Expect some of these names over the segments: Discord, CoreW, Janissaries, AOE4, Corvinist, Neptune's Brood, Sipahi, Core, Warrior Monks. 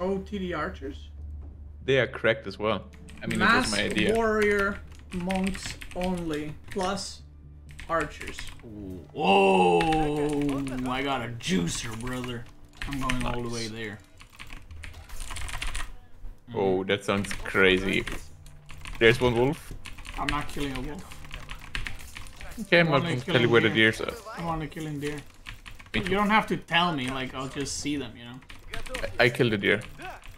OTD archers? They are cracked as well. I mean, that was my idea. Warrior monks only, plus archers. Ooh. Whoa! I got a juicer, brother. I'm going all the way there. Oh, that sounds crazy. There's one wolf. I'm not killing a wolf. Okay, I'm not going to tell you where the deer's at. I'm only killing deer. You don't have to tell me, like, I'll just see them, you know? I killed a deer.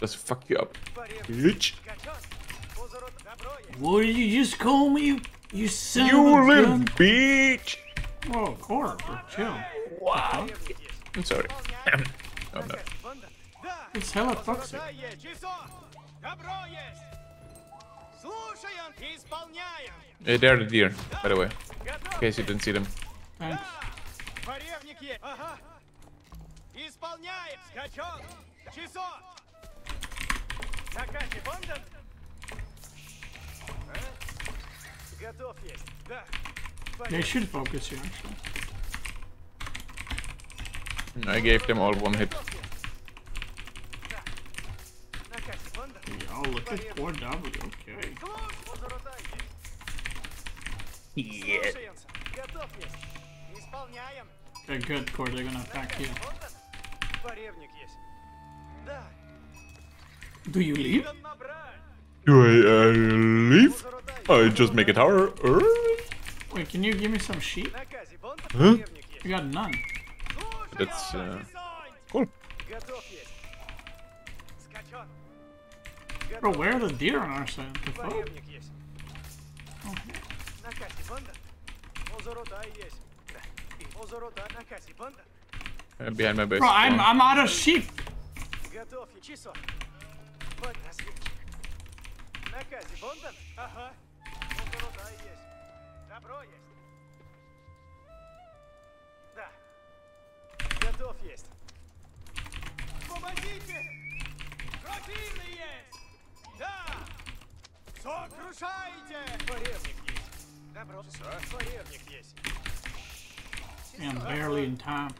Just fuck you up. Bitch. What did you just call me? You son of a gun. You little bitch! Oh, Corp, chill. Wow. I'm sorry. Oh no. It's hella toxic. Hey, they're the deer, by the way. In case you didn't see them. Thanks. They should focus you, actually. I gave them all one hit. Oh, look at CoreW, okay. Yeah. They're good, Core, they're gonna attack you. Do you leave? Do I leave? I just make a tower. Wait, can you give me some sheep? Huh? You got none. That's cool. Bro, where are the deer on our side? The fuck? Okay. Behind my base. Bro, I'm out of sheep. I'm barely in time.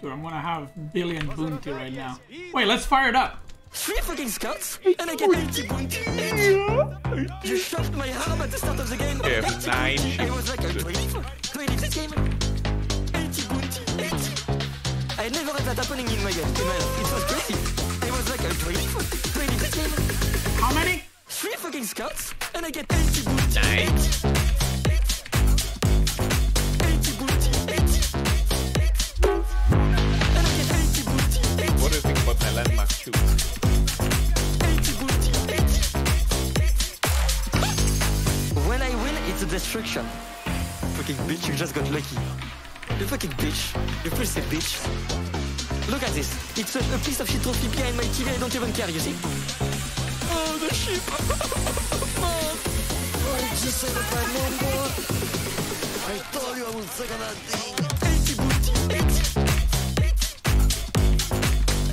Dude, I'm gonna have a billion bounty right now. Wait, let's fire it up. Three fucking scouts, and I get 80 bounty. You shot my arm at the start of the game. I was like, I'm 24, 26 game. 80 bounty, 80. I never had that happening in my game. It was crazy. I was like, I'm 24, 26 game. How many? Three fucking scouts, and I get 80 bounty. Nice. 80 bounty, 80. And I get 80 bounty, 80. What do you think about my landmark shoot? Destruction. Fucking bitch, you just got lucky. You fucking bitch. You push a bitch. Look at this. It's a piece of shit trophy behind my TV. I don't even care, you see? Oh, the sheep. Why did you say that my name, boy? I told you I was second at the 80 booty,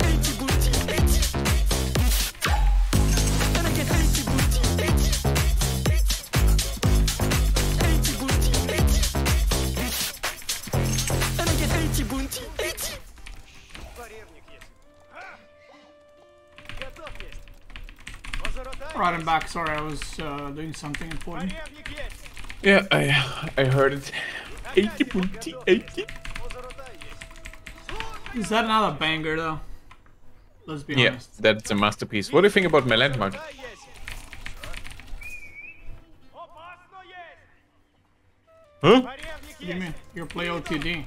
80. 80 booty, 80. And I get 80 booty, 80. Right, I'm back. Sorry, I was doing something important. Yeah, I heard it. 80 booty, 80. Is that another banger though? Let's be honest. Yeah, that's a masterpiece. What do you think about my landmark? Huh? What do you mean? You play OTD.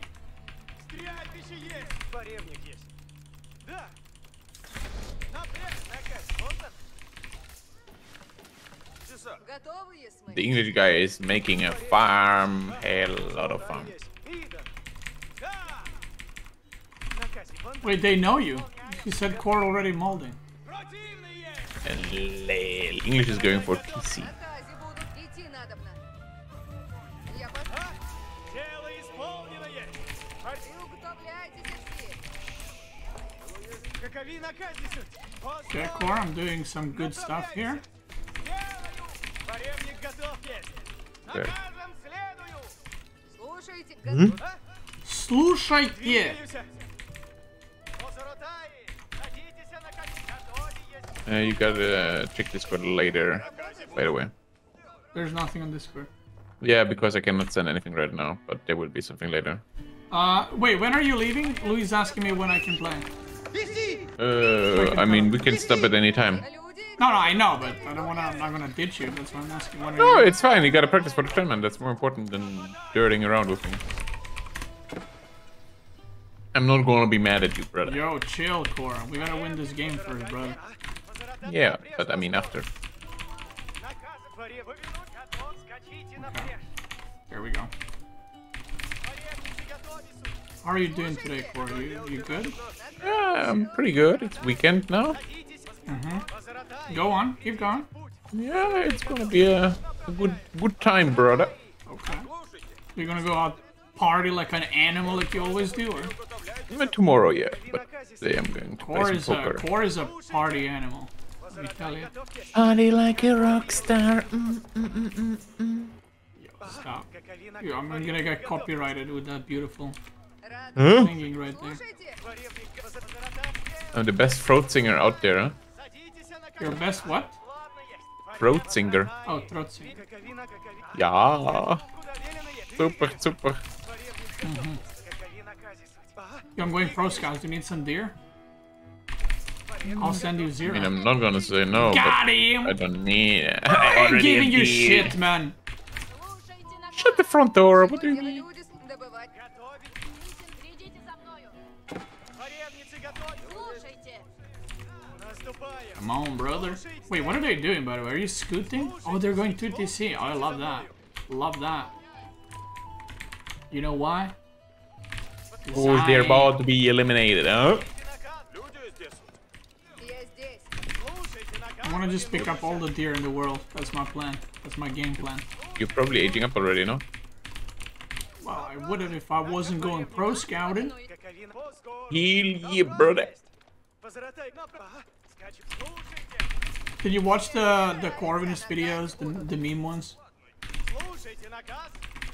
The English guy is making a farm, a lot of farm. Wait, they know you. He said Core already molding. And English is going for PC. Okay, Core, I'm doing some good stuff here. Okay. Слушайте. You gotta check Discord later, by the way. There's nothing on Discord. Yeah, because I cannot send anything right now, but there will be something later. Wait, when are you leaving? Louis is asking me when I can play. I mean, we can stop at any time. No, I know, but I don't wanna. I'm not gonna ditch you. That's what I'm asking. When no, it's fine. You gotta practice for the tournament. That's more important than dirtying around with me. I'm not gonna be mad at you, brother. Yo, chill, Cora. We gotta win this game first, brother. Yeah, but I mean after. Okay. Here we go. How are you doing today, Cora? You good? Yeah, I'm pretty good. It's weekend now. Mm-hmm. Go on, keep going. Yeah, it's gonna be a good time, brother. Okay. You're gonna go out party like an animal like you always do, or? Tomorrow, yeah. But today I'm going to play some poker. Core is a party animal. Let me tell you. Party like a rock star. Yo, stop. Yo, I'm gonna get copyrighted with that beautiful singing right there. I'm the best throat singer out there, huh? Your best what? Throat singer. Oh, throat singer. Yeah. Super. Mm-hmm. Yo, I'm going pro scouts. You need some deer? I'll send you 0. I mean, I'm not gonna say no. Got him! I don't need it. I'm giving you shit, man. Shut the front door. What do you mean? Come on, brother. Wait, what are they doing, by the way? Are you scooting? Oh, they're going 2TC. Oh, I love that. Love that. You know why? Oh, they're about to be eliminated, huh? I want to just pick up all the deer in the world. That's my plan. That's my game plan. You're probably aging up already, no? Well, I wouldn't if I wasn't going pro scouting. Hell yeah, brother. Did you watch the Corvinist videos, the meme ones?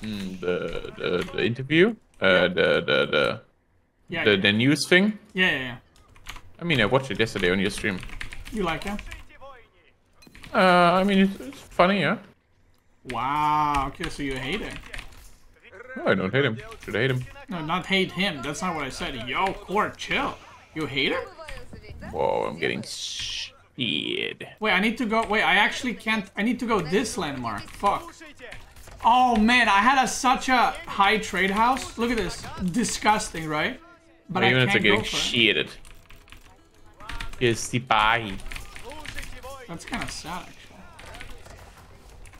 The interview? Yeah. The news thing? Yeah. I mean, I watched it yesterday on your stream. You like it? I mean, it's funny, yeah. Wow, okay, so you hate it. No, I don't hate him. Should I hate him? No, not hate him. That's not what I said. Yo, Core, chill. You hate him? Whoa, I'm getting shit. Wait, I need to go. Wait, I actually can't. I need to go this landmark. Fuck. Oh man, I had such a high trade house. Look at this. Disgusting, right? But my units are getting shitted. Yes, the pie. That's kind of sad, actually.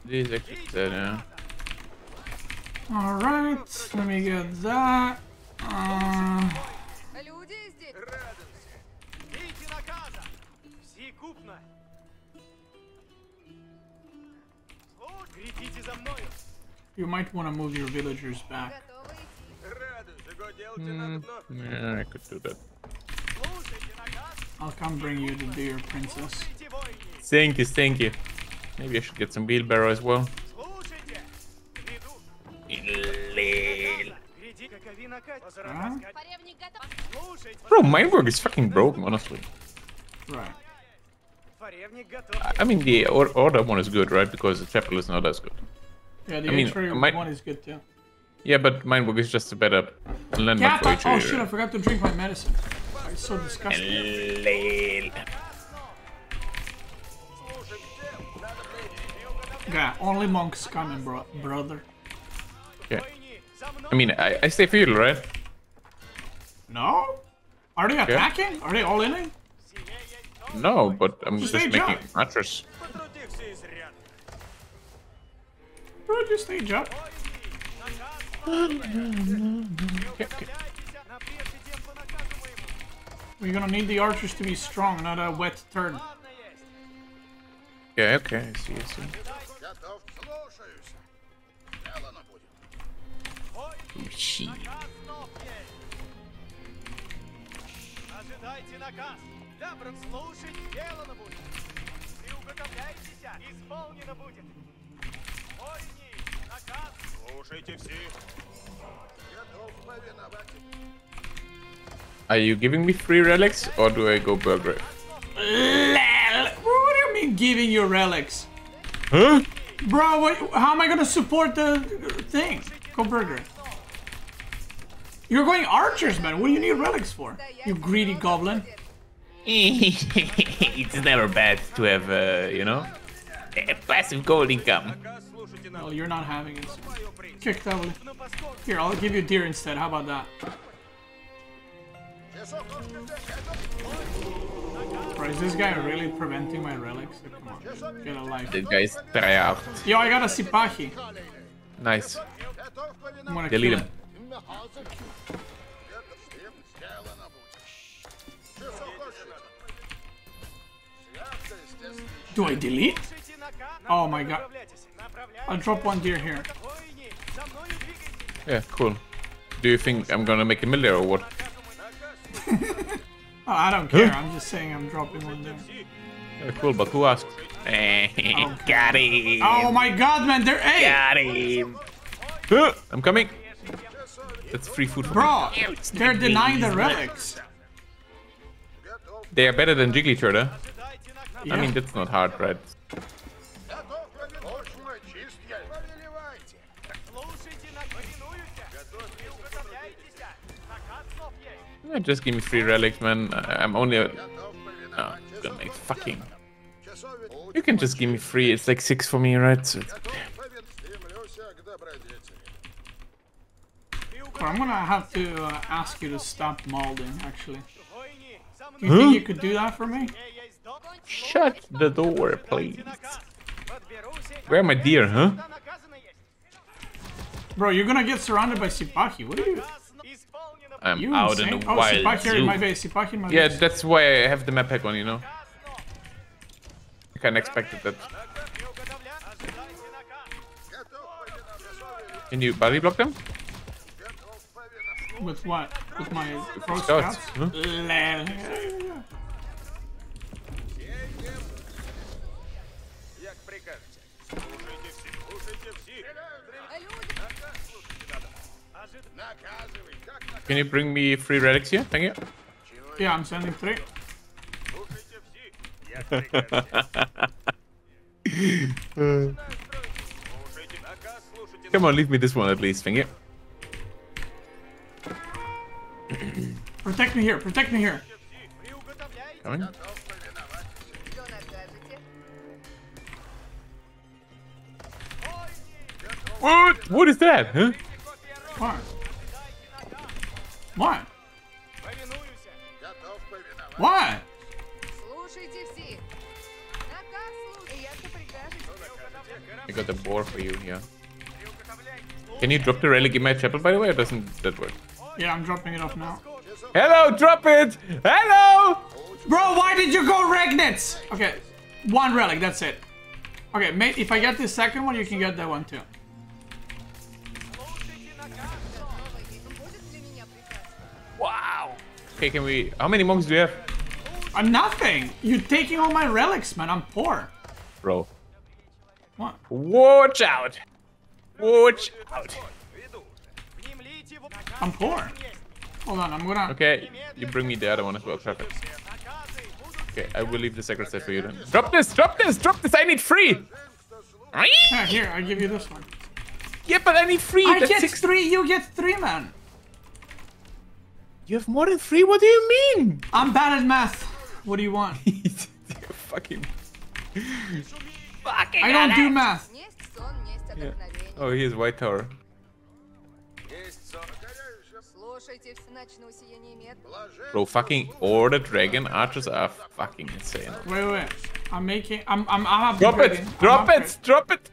This is actually sad, yeah. Alright, let me get that. You might want to move your villagers back. Yeah, I could do that. I'll come bring you the deer, princess. Thank you. Maybe I should get some wheelbarrow as well. Huh? Bro, mine work is fucking broken, honestly. Right. I mean, the order one is good, right? Because the chapel is not as good. Yeah, the entry one is good too. Yeah, but mine will be just a better landmark for each other. Oh shit, I forgot to drink my medicine. It's so disgusting. Yeah, only monks coming, brother. Yeah. I mean, I stay for you, right? No? Are they attacking? Yeah. Are they all in it? No, but I'm just making mattress. Bro, just stay jump. Okay. We're gonna need the archers to be strong, not a wet turd. Yeah, okay, I see. Oh, shit. Are you giving me free relics or do I go burger? giving you relics? Huh? Bro, what, how am I gonna support the thing? Koberger. You're going archers, man. What do you need relics for? You greedy goblin. It's never bad to have, you know, a passive gold income. Well, you're not having it. Kick that one. Here, I'll give you deer instead. How about that? Bro, is this guy really preventing my relics? Come on, get a life. This guy's tryhard. Yo, I got a Sipahi. Nice. I'm gonna delete him. Do I delete? Oh my god. I'll drop one deer here. Yeah, cool. Do you think I'm gonna make a million or what? Oh, I don't care. Huh? I'm just saying I'm dropping one there. Yeah, cool, but who asked? Okay. Got him. Oh my god, man. They're eight. Got him. I'm coming. That's free food for bro, me. They're denying the relics. They are better than Jigglyturd, huh? Yeah. I mean, that's not hard, right? Yeah, just give me free relics, man. I'm only a... Oh, gonna make fucking... You can just give me free. It's like 6 for me, right? So it's... I'm gonna have to ask you to stop molding, actually. Do you think you could do that for me? Shut the door, please. Where my deer, huh? Bro, you're gonna get surrounded by Sipahi. What are you? I'm you out insane? In the wild. Sipahi in my base. Sipahi in my base. Yeah, that's why I have the map hack on, you know? I kinda expected that. Can you body block them? With what? With my pro scouts? Huh? Can you bring me free relics here? Thank you. Yeah, I'm sending 3. Come on, leave me this one at least. Thank you. Protect me here, protect me here. Coming? What? What is that? Huh? What? What? What? I got the boar for you here. Can you drop the relic in my chapel, by the way, or doesn't that work? Yeah, I'm dropping it off now. Hello, drop it! Hello! Bro, why did you go Regnitz? Okay, 1 relic, that's it. Okay, mate, if I get this second one, you can get that one too. Wow! Okay, can we... How many monks do you have? I'm nothing! You're taking all my relics, man, I'm poor. Bro. What? Watch out! Watch out! I'm poor. Hold on, I'm gonna... Okay, you bring me the other one as well, perfect. Okay, I will leave the secret set for you then. Drop this, drop this, drop this, I need free! Yeah, here, I'll give you this one. Yeah, but I need free! I that's get 6, 3, you get 3, man! You have more than 3? What do you mean? I'm bad at math. What do you want? Fucking... Fucking I don't do math! Yeah. Oh, here's White Tower. Bro, fucking all the dragon archers are fucking insane. Wait, wait, I'm making, I'm drop it, drop it, drop it.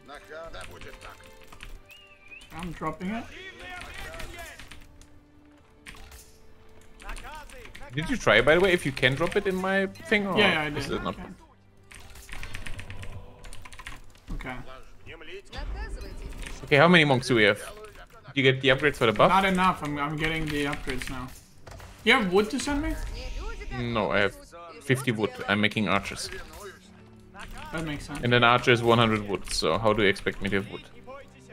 I'm dropping it. Did you try, by the way, if you can drop it in my thing? Or yeah, yeah, I did. Is it not okay. Okay, how many monks do we have? You get the upgrades for the buff? Not enough. I'm getting the upgrades now. You have wood to send me? No, I have 50 wood. I'm making archers. That makes sense. And an archer is 100 wood, so how do you expect me to have wood?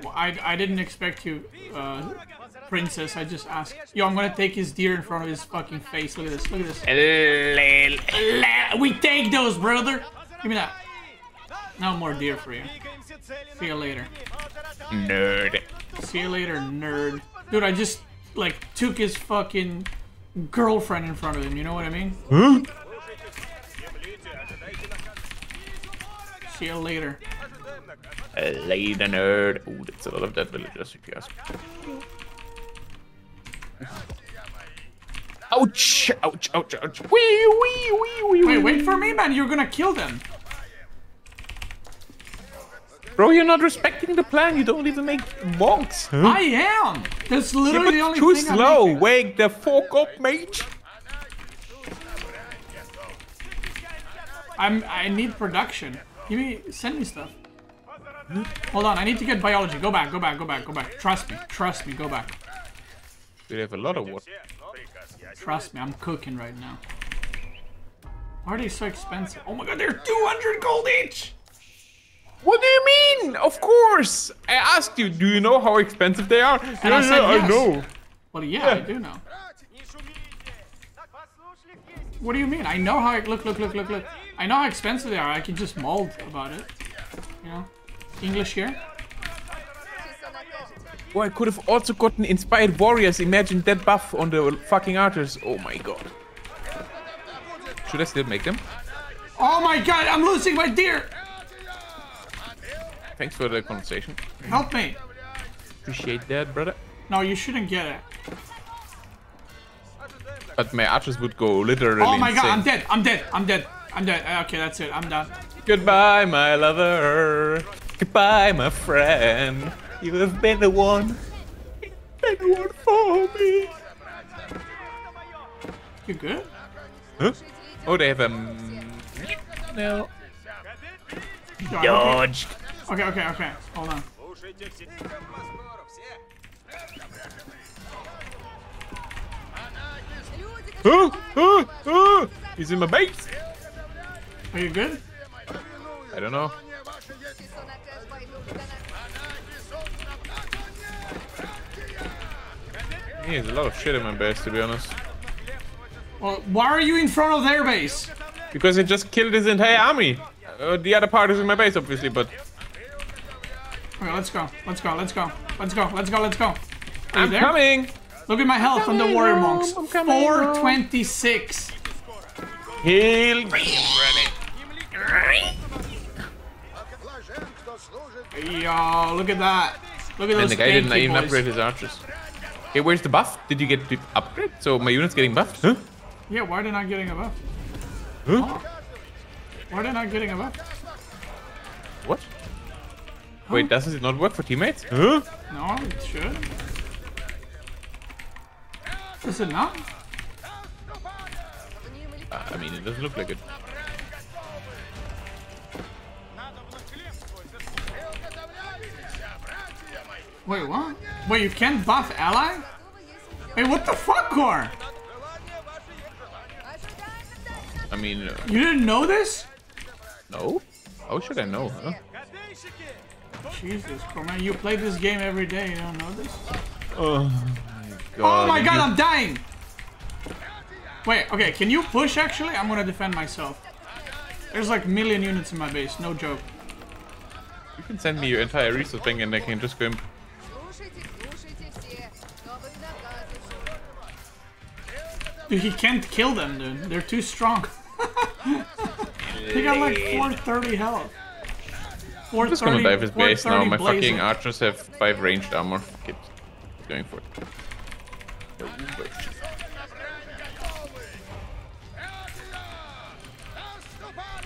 Well, I didn't expect you, princess. I just asked. Yo, I'm gonna take his deer in front of his fucking face. Look at this. Look at this. We take those, brother. Give me that. No more deer for you. See you later. Nerd. See you later, nerd. Dude, I just, like, took his fucking girlfriend in front of him, you know what I mean? Huh? See you later. Later, nerd. Ooh, that's a lot of dead villagers, if you ask. Ouch! Ouch, ouch, ouch. Wee, wee, wee, wee, wee. Wait, wait for me, man. You're gonna kill them. Bro, you're not respecting the plan. You don't even make walks. Huh? I am. That's literally the only thing. Too slow. Wake the fuck up, mate. I need production. Give me. Send me stuff. Hold on. I need to get biology. Go back. Go back. Go back. Go back. Trust me. Trust me. Go back. We have a lot of wood. Trust me, I'm cooking right now. Why are they so expensive? Oh my god, they're 200 gold each! What do you mean? Of course! I asked you, do you know how expensive they are? And yeah, I said, yes. I know. Well, yeah, I do know. What do you mean? I know how... Look, look, look, look, look. I know how expensive they are. I can just mold about it. You know? English here. Oh, I could have also gotten inspired warriors. Imagine that buff on the fucking archers. Oh my god. Should I still make them? Oh my god, I'm losing my deer. Thanks for the conversation. Help me. Appreciate that, brother. No, you shouldn't get it. But my archers would go literally insane. Oh my god, I'm dead. I'm dead. I'm dead. I'm dead. Okay, that's it. I'm done. Goodbye, my lover. Goodbye, my friend. You have been the one. You've been the one for me. You good? Huh? Oh, they have a... No. Dodged. Okay, okay, okay. Hold on. He's in my base. Are you good? I don't know. There's a lot of shit in my base, to be honest. Well, why are you in front of their base? Because it just killed his entire army. The other part is in my base, obviously, but... Okay, let's go. Let's go. Let's go. Let's go. Let's go. Let's go. I'm coming. Look at my health on the warrior monks. 426. Heal. Yo, look at that. Look at those. And the guy didn't even upgrade his archers. Hey, where's the buff? Did you get the upgrade? So my unit's getting buffed? Huh? Yeah, why are they not getting a buff? Huh? Oh. Why are they not getting a buff? What? Huh? Wait, doesn't it not work for teammates? Huh? No, it should. Does it not? I mean, it doesn't look like it. Wait, what? Wait, you can't buff ally? Wait, what the fuck, Core? I mean... you didn't know this? No? How should I know, huh? Jesus, Core, man. You play this game every day, you don't know this? Oh my god. Oh my god, I'm dying! Wait, okay, can you push, actually? I'm gonna defend myself. There's like a million units in my base, no joke. You can send me your entire resource thing and I can just go and... Dude, he can't kill them, dude. They're too strong. They got like 430 health. 430, I'm just gonna dive his base now. My blazing. Fucking archers have 5 ranged armor. Keep going for it.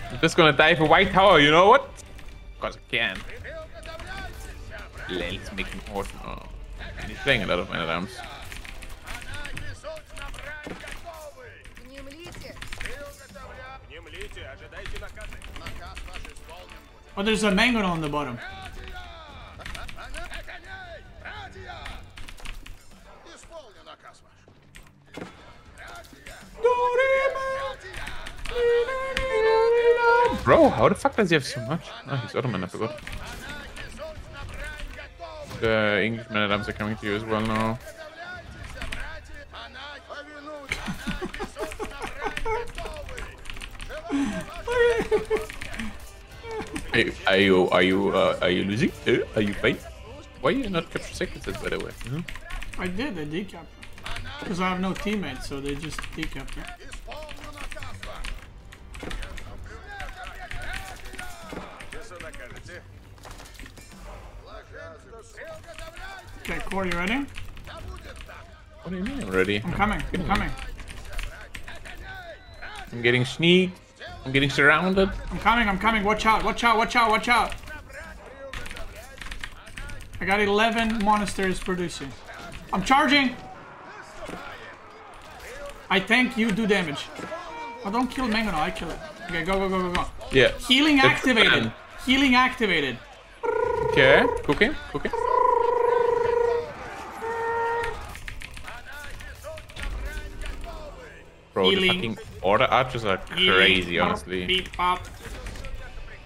I'm just gonna dive a white tower, you know what? Because I can. Let's make him awesome. Oh. He's playing a lot of man-at-arms. Oh, there's a mango on the bottom. Bro, how the fuck does he have so much? Oh, he's Ottoman, I forgot. The English man-at-arms are coming to you as well now. Are you losing? Are you fighting? Why you not capture sequences, by the way? Mm-hmm. I decapped. Because I have no teammates, so they just decapped it. Okay, Core, you ready? What do you mean I'm ready? I'm coming, I'm coming. I'm getting sneaked. I'm getting surrounded. I'm coming, watch out, watch out, watch out, watch out. I got 11 monasteries producing. I'm charging! I tank, you do damage. Oh, don't kill Mengano, I kill it. Okay, go, go, go, go, go. Yeah. Healing activated. Healing activated. Okay, cooking, cooking. Bro, the fucking order archers are crazy, honestly. Beep pop.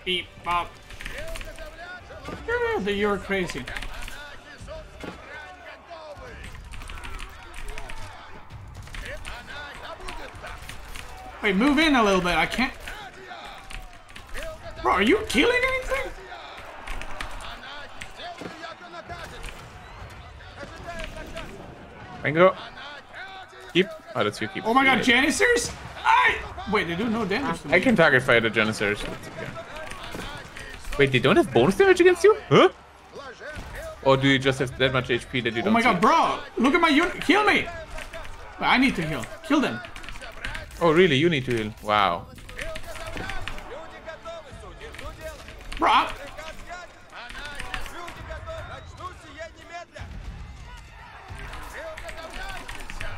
Beep pop. Yeah, you're crazy. Wait, move in a little bit. I can't. Bro, are you killing anything? Mango. Keep. Oh, that's you. Keep. Oh my god, Janissaries? Wait, they do no damage to me. I can target fire the Janissaries. Okay. Wait, they don't have bonus damage against you? Huh? Or do you just have that much HP that you don't? Oh my god, bro! Look at my unit. Heal me! Wait, I need to heal. Kill them. Oh, really? You need to heal. Wow. Bro!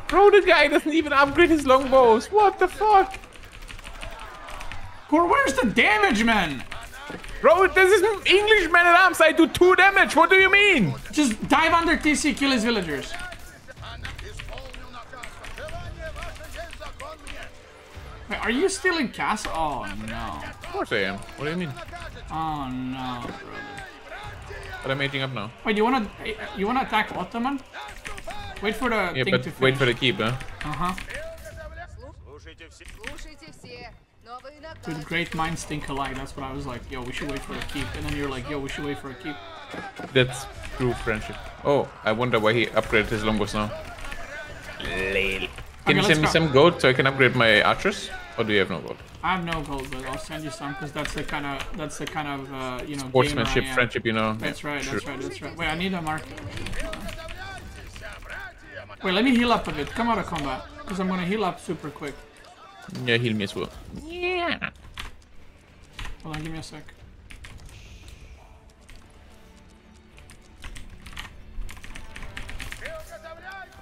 Bro, the guy doesn't even upgrade his longbows. What the fuck? Core, where's the damage, man? Bro, this is English man-at-arms. I do 2 damage. What do you mean? Just dive under TC, kill his villagers. Wait, are you still in castle? Oh, no. Of course I am. What do you mean? Oh, no, brother. But I'm aging up now. Wait, you wanna attack Ottoman? Wait for the thing to finish. Wait for the keep, huh? Uh-huh. Dude, great minds think alike. That's what I was like, yo, we should wait for a keep. And then you're like, yo, we should wait for a keep. That's true friendship. Oh, I wonder why he upgraded his longbows now. Lale. Can you send me some gold so I can upgrade my archers? Or do you have no gold? I have no gold, but I'll send you some because that's the kind of you know, sportsmanship, friendship, you know. That's right, that's right, that's right. Wait, I need a marker. Wait, let me heal up a bit. Come out of combat, because I'm gonna heal up super quick. Yeah, heal me as well. Yeah. Hold on, give me a sec.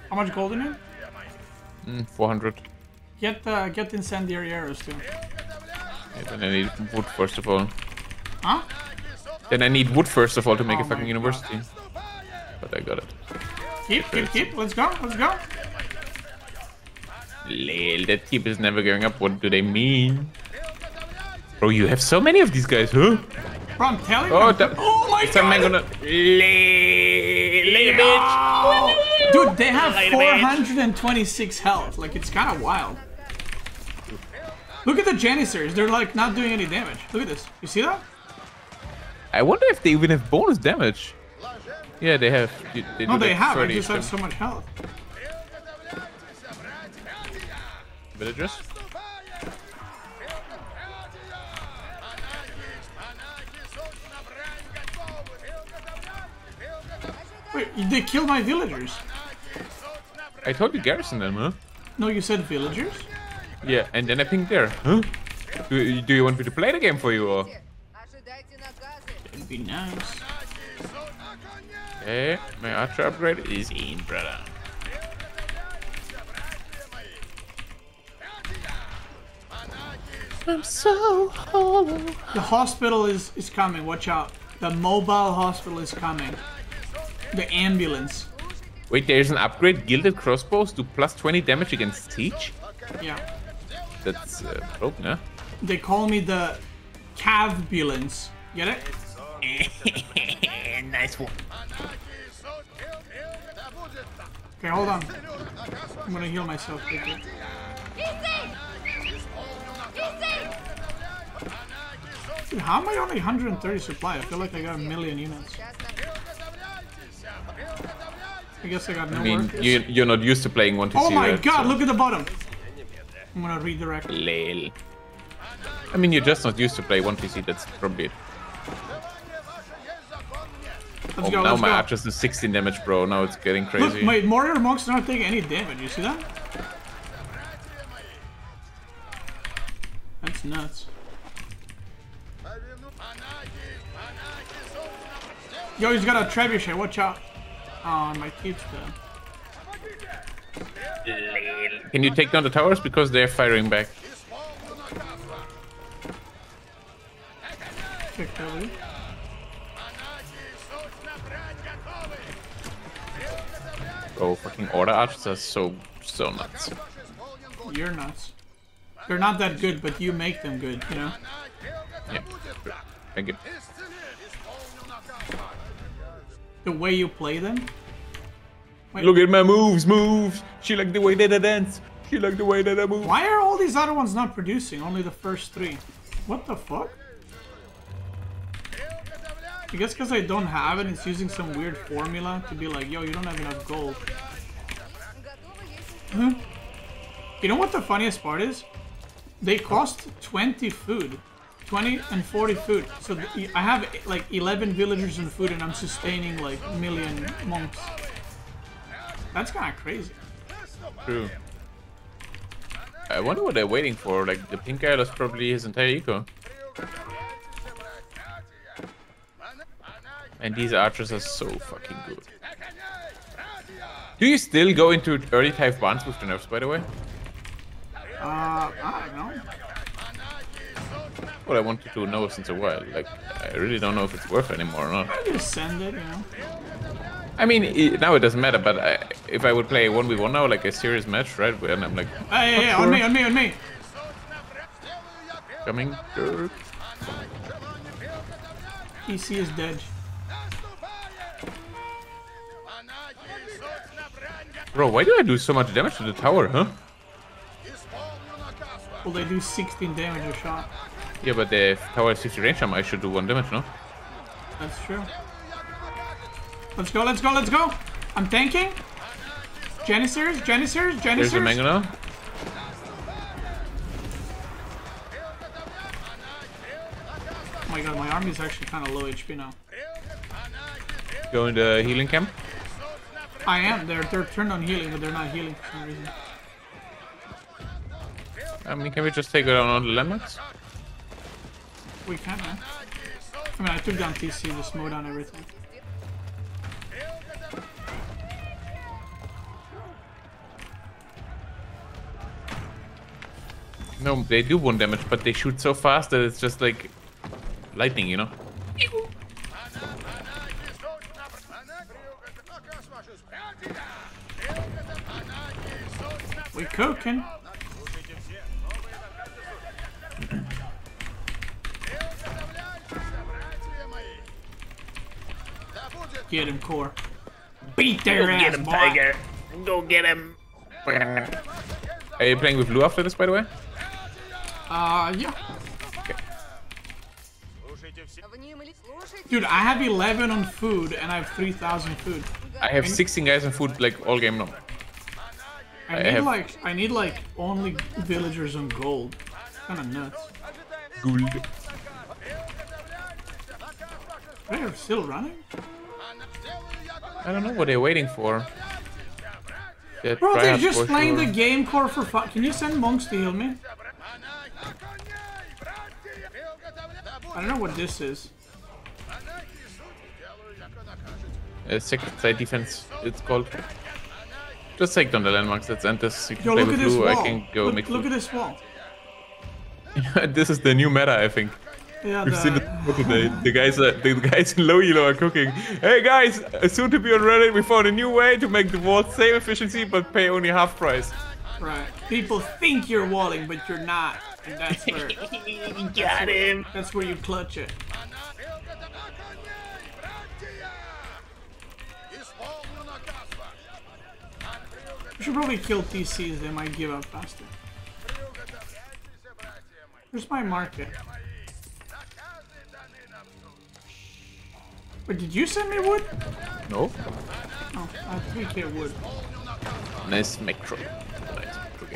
How much gold in it? 400. Get incendiary arrows too. Yeah, then I need wood first of all. Huh? Then I need wood first of all to make a fucking university. But I got it. Keep. Let's go. Lil, that keep is never going up. What do they mean? Bro, you have so many of these guys, huh? Bro, I'm telling you. Oh my god. Gonna... Lil, bitch. Dude, they have 426 health. Like, it's kind of wild. Look at the Janissaries. They're, like, not doing any damage. Look at this. You see that? I wonder if they even have bonus damage. Yeah, they have. They no, they have. They just have so much health. Villagers? Wait, they killed my villagers. I told you garrison them, huh? No, you said villagers? Yeah, and then I pinged there. Huh? Do you want me to play the game for you, or? That'd be nice. Hey, my archer upgrade is in, brother. I'm so hollow. The hospital is coming, watch out. The mobile hospital is coming. The ambulance. Wait, there's an upgrade. Gilded crossbows do +20 damage against siege? Yeah. That's broken, huh? They call me the Cavbulance. Get it? Nice one. Okay, hold on. I'm gonna heal myself quickly. Dude, how am I only 130 supply? I feel like I got a million units. I guess I got no work. You're not used to playing 1-2-0. Oh my god, so. Look at the bottom. I'm gonna redirect. Lil. I mean, you're just not used to play 1-2-0, that's probably it. Let's go, now my archers do 16 damage, bro. Now it's getting crazy. Look, my warrior monks are not taking any damage. You see that? That's nuts. Yo, he's got a trebuchet. Watch out. Oh, my team's dead. Can you take down the towers? Because they're firing back. Check that way. Oh, fucking order archers are so nuts. You're nuts. They're not that good, but you make them good, you know? Yeah. Thank you. The way you play them? Wait. Look at my moves! She liked the way that I dance! She liked the way that I move! Why are all these other ones not producing? Only the first three. What the fuck? I guess because I don't have it, it's using some weird formula to be like, yo, you don't have enough gold. Huh? You know what the funniest part is? They cost 20 food. 20 and 40 food. So I have like 11 villagers and food and I'm sustaining like a million monks. That's kind of crazy. True. I wonder what they're waiting for. Like, the pink guy lost probably his entire eco. And these archers are so fucking good. Do you still go into early type ones with the nerfs, by the way? I don't know. What I wanted to know since a while. Like, I really don't know if it's worth it anymore or not. I just send it, you know? I mean, now it doesn't matter, but if I would play 1v1 now, like a serious match, right? And I'm like, hey, yeah, sure. on me. Coming, Dirk. PC is dead. Bro, why do I do so much damage to the tower, huh? Well, they do 16 damage a shot. Yeah, but the tower is 60 range armor, I should do 1 damage, no? That's true. Let's go! I'm tanking! Janissaries! There's a mango now. Oh my god, my army is actually kind of low HP now. Go in the healing camp? I am. They're turned on healing, but they're not healing for some reason. I mean, can we just take it down on the landmarks? We can, man. I mean, I took down TC, just mow down everything. No, they do 1 damage, but they shoot so fast that it's just like lightning, you know? We're cooking. Get him, Core. Beat their ass, get him, boy. Tiger. Go get him. Are you playing with Blue after this, by the way? Yeah. Okay. Dude, I have 11 on food and I have 3,000 food. I have 16 guys on food, like, all game long. I need like only villagers on gold. Kinda nuts. Gold. They're still running? I don't know what they're waiting for. They're Bro, they're just playing the game Core for fun. Can you send monks to heal me? I don't know what this is. Second side defense, it's called. Just take down the landmarks, let's end this. You can Yo, play look with at blue, this wall. I can go look, make look at this wall. This is the new meta, I think. Yeah, we've seen it today. The guys in low elo are cooking. Hey guys, soon to be on Reddit, we found a new way to make the wall save efficiency but pay only half price. Right. People think you're walling, but you're not. And that's where... That's where you clutch it. We should probably kill TCs, they might give up faster. Where's my market? Wait, did you send me wood? No. Oh, I have 3k wood. Nice macro.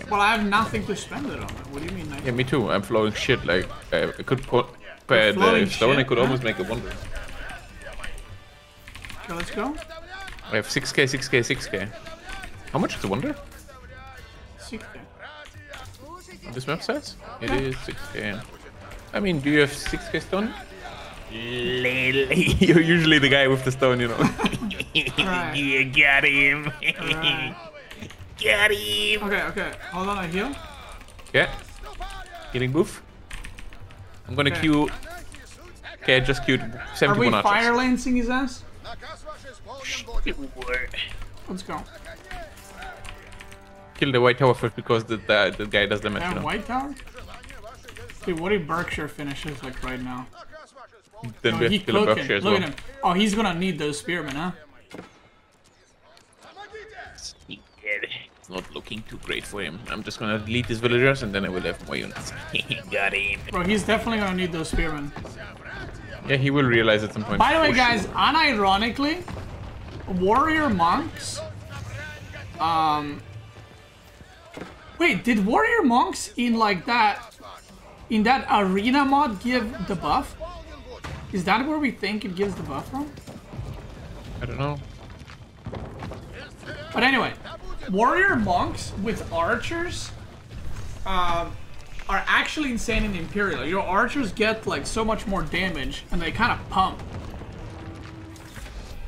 Well, I have nothing to spend it on. What do you mean? Like? Yeah, me too. I'm flowing shit. Like, I could put the stone, I could almost make a wonder. Okay, let's go. I have 6k, 6k, 6k. How much is the wonder? 6k. This map size? It is 6k. I mean, do you have 6k stone? You're usually the guy with the stone, you know. Right. You got him. Right. Got him. Okay, okay. Hold on, I heal. Yeah. Getting boof. I'm gonna queue. Okay, I just queued 71 archers. Are we fire lancing his ass? Let's go. Kill the white tower first because the guy does damage. And white tower? Dude, what if Berkshire finishes like right now? Then we have to kill Berkshire as well. Look at him. Oh, he's gonna need those spearmen, huh? It's not looking too great for him. I'm just gonna delete these villagers and then I will have more units. Got him. Bro, he's definitely gonna need those spearmen. Yeah, he will realize at some point. By the way, guys, unironically, warrior monks. Wait, did warrior monks in like that, in that arena mod give the buff? Is that where we think it gives the buff from? I don't know. But anyway, warrior monks with archers are actually insane in Imperial. Your archers get like so much more damage and they kind of pump.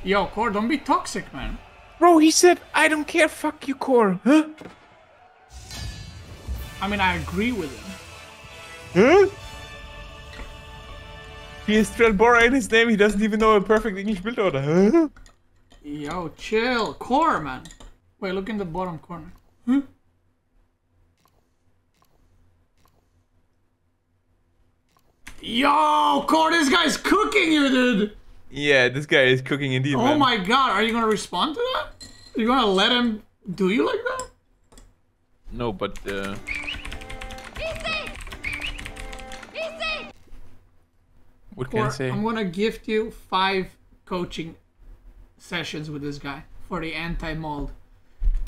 Yo, Core, don't be toxic, man. Bro, he said, I don't care, fuck you, Core. Huh? I mean, I agree with him. Huh? He is Trelbora in his name, he doesn't even know a perfect English build order. Huh? Yo, chill. Core, man. Wait, look in the bottom corner. Huh? Yo, Core, this guy's cooking you, dude! Yeah, this guy is cooking indeed, man. Oh my god, are you gonna respond to that? Are you gonna let him do you like that? No, but... What can I say? I'm gonna gift you 5 coaching sessions with this guy for the anti-mold.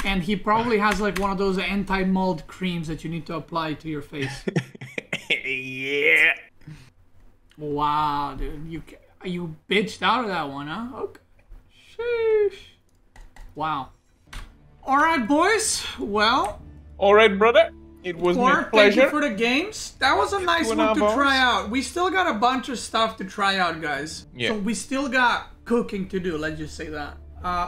And he probably has like one of those anti-mold creams that you need to apply to your face. Yeah. Wow, dude. You bitched out of that one, huh? Okay. Sheesh. Wow. Alright, boys. Well. Alright, brother. It was my pleasure. Thank you for the games. That was a nice one to try out. We still got a bunch of stuff to try out, guys. Yeah. So we still got cooking to do, let's just say that.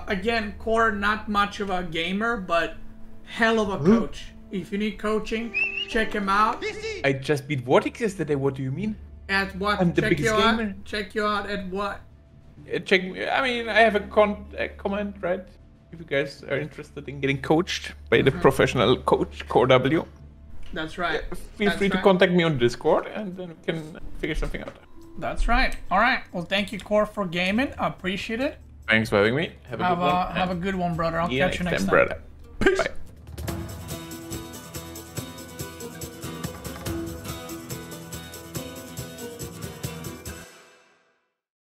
Again, Core, not much of a gamer, but hell of a coach. If you need coaching, check him out. I just beat Vortex yesterday. What do you mean? At what? I'm the biggest gamer. Check you out at what? Check. I mean, I have a comment, right? If you guys are interested in getting coached by the professional coach, CoreW. That's right. Feel free to contact me on Discord and then we can figure something out. That's right. All right. Well, thank you, Core, for gaming. I appreciate it. Thanks for having me. Have a good one. Have a good one, brother. I'll catch you next time. Brother. Peace. Bye.